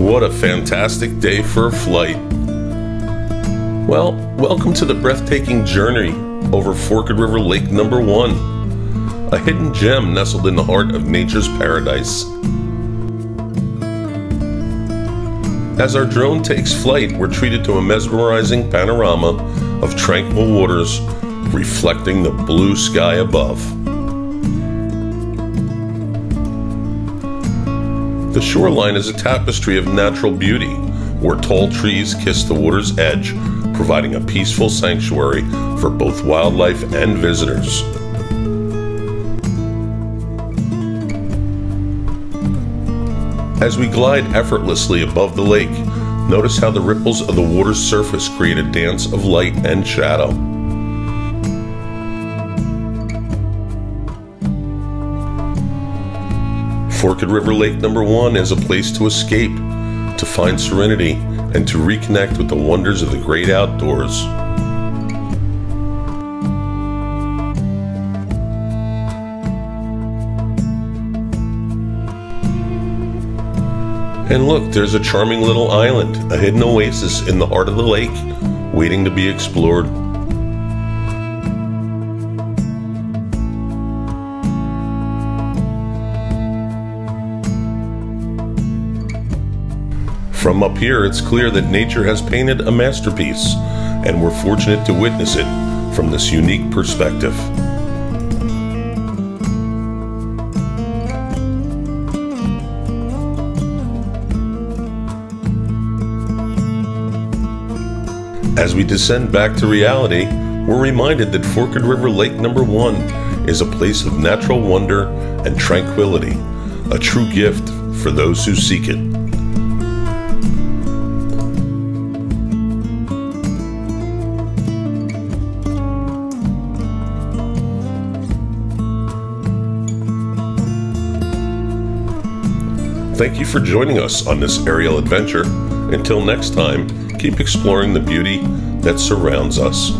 What a fantastic day for a flight. Well, welcome to the breathtaking journey over Forked River Lake number 1, a hidden gem nestled in the heart of nature's paradise. As our drone takes flight, we're treated to a mesmerizing panorama of tranquil waters reflecting the blue sky above. The shoreline is a tapestry of natural beauty, where tall trees kiss the water's edge, providing a peaceful sanctuary for both wildlife and visitors. As we glide effortlessly above the lake, notice how the ripples of the water's surface create a dance of light and shadow. Forked River Lake number 1 is a place to escape, to find serenity, and to reconnect with the wonders of the great outdoors. And look, there's a charming little island, a hidden oasis in the heart of the lake, waiting to be explored. From up here, it's clear that nature has painted a masterpiece, and we're fortunate to witness it from this unique perspective. As we descend back to reality, we're reminded that Forked River Lake number 1 is a place of natural wonder and tranquility, a true gift for those who seek it. Thank you for joining us on this aerial adventure. Until next time, keep exploring the beauty that surrounds us.